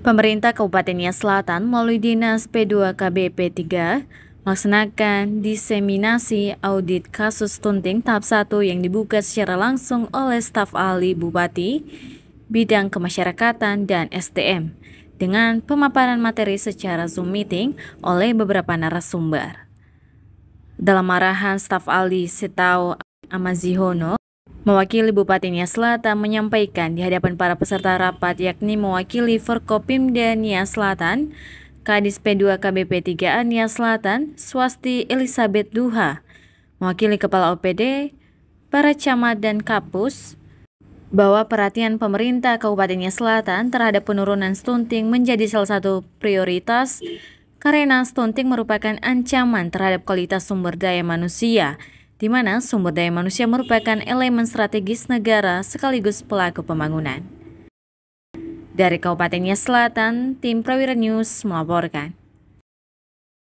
Pemerintah Kabupaten Nias Selatan melalui Dinas P2KBP3A melaksanakan diseminasi audit kasus stunting tahap 1 yang dibuka secara langsung oleh staf ahli Bupati Bidang Kemasyarakatan dan SDM dengan pemaparan materi secara Zoom meeting oleh beberapa narasumber. Dalam arahan staf ahli Setau Amazihono, mewakili Bupati Nias Selatan menyampaikan di hadapan para peserta rapat, yakni mewakili Forkopimda Nias Selatan, Kadis P2KBP3A Nias Selatan, Swasti Elisabeth Duha, mewakili Kepala OPD, para camat dan kapus, bahwa perhatian pemerintah Kabupaten Nias Selatan terhadap penurunan stunting menjadi salah satu prioritas karena stunting merupakan ancaman terhadap kualitas sumber daya manusia, di mana sumber daya manusia merupakan elemen strategis negara sekaligus pelaku pembangunan. Dari Kabupaten Nias Selatan, tim Prawira News melaporkan.